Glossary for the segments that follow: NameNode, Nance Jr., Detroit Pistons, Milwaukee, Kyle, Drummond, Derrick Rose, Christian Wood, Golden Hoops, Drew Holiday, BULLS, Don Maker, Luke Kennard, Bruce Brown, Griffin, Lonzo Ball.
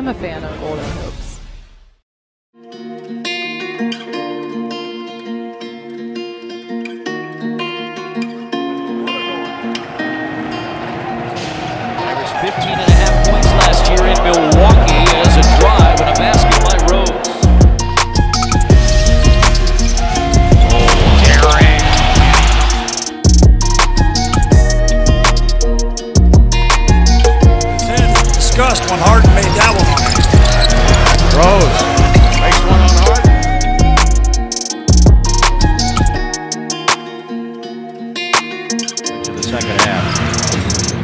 am a fan of Golden Hoops. Milwaukee as a drive and a basket by Rose. Derrick. Disgust when Harden made that one. Rose makes one on Harden. To the second half.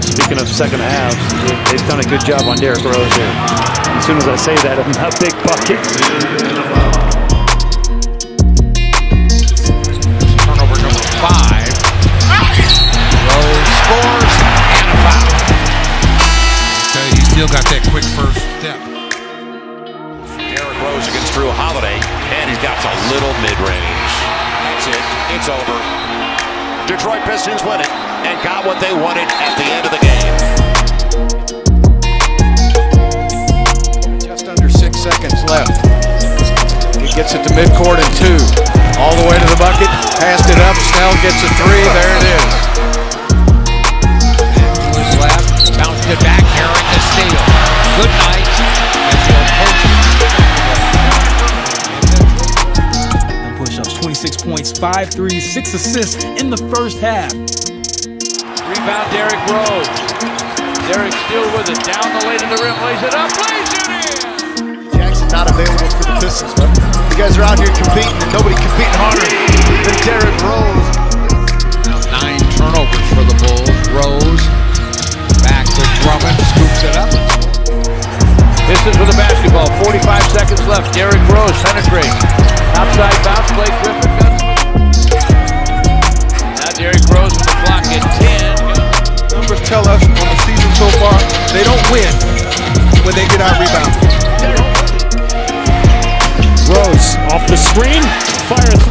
Speaking of second halves, they've done a good job on Derrick Rose here. As soon as I say that, I'm not big bucket. Turnover number 5. Rose scores and a foul. Okay, he's still got that quick first step. Derrick Rose against Drew Holiday, and he's got a little mid-range. That's it. It's over. Detroit Pistons win it and got what they wanted at the end of the game. Just under 6 seconds left. He gets it to midcourt in 2. All the way to the bucket. Passed it up. Snell gets a 3. There it is. To his left. Bounced it back. Herring to steal. Good night. And push-ups. 26 points, 5 threes, 6 assists in the first half. Rebound, Derrick Rose. Derrick still with it, down the lane to the rim, lays it up, lays it in! Jackson not available for the Pistons, but you guys are out here competing, and nobody competing harder than Derrick Rose. Now 9 turnovers for the Bulls. Rose, back to Drummond, scoops it up. Pistons with the basketball, 45 seconds left. Derrick Rose penetrates. Outside bounce, play Griffin. Now Derrick Rose with the clock at 10. Numbers tell us on the season so far, they don't win when they get out-rebounded. Rose off the screen, fire a 3.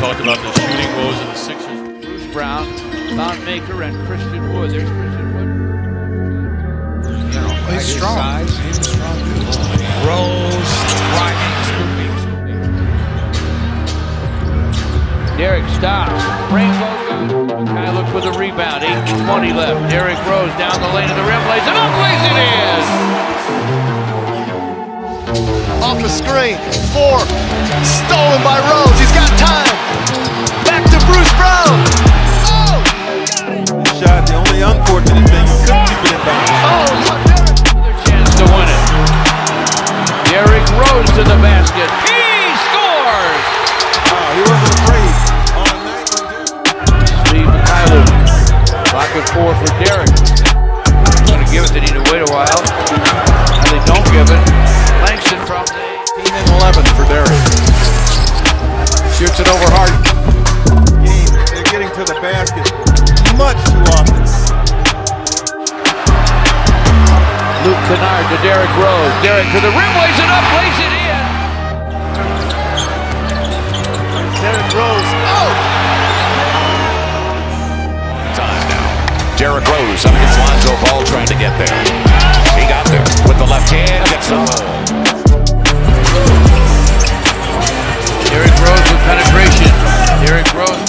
Talk about the shooting woes of the Sixers. Bruce Brown, Don Maker, and Christian Wood. There's Christian Wood. You know, he's strong. Size. He's strong. Rose, Derrick stops. Kyle looks with a rebound. 8:20 left. Derrick Rose down the lane of the rim. Lays it up. Lays it in. Off the screen. 4. Stolen by Rose. He's got time. Back to Bruce Brown. Oh! Shot. The only unfortunate thing. Couldn't keep it in bounds. Oh! Another chance to win it. Derrick Rose to the basket. He scores. Oh, he wasn't afraid. Pocket 4 for Derrick. Going to give it. They need to wait a while. And they don't give it. Langston from 18 and 11 for Derrick. Shoots it over Harden. They're getting to the basket much too often. Luke Kennard to Derrick Rose. Derrick to the rim. Lays it up. Lays it in. Derrick Rose. Oh! Derrick Rose up against Lonzo Ball trying to get there. He got there with the left hand, gets the ball. Derrick Rose with penetration. Derrick Rose.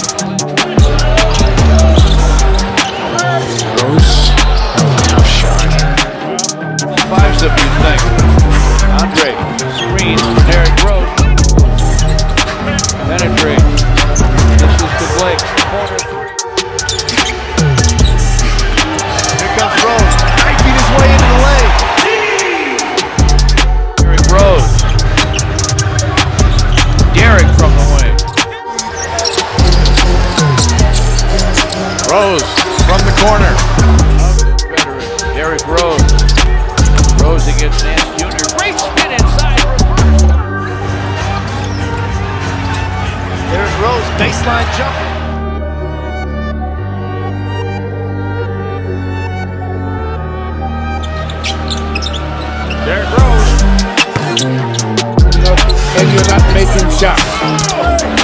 Rose. Tough shot. Fives of you think. Andre. Screen for Derrick Rose. Penetrate. This is to Blake. Corner. Rose, 9 feet his way into the lane. Derrick Rose. Derrick from the lane. Rose from the corner. Derrick Rose. Rose against Nance Jr. Great spin inside. Derrick Rose, baseline jumper. Derrick Rose. Maybe you're not making shots.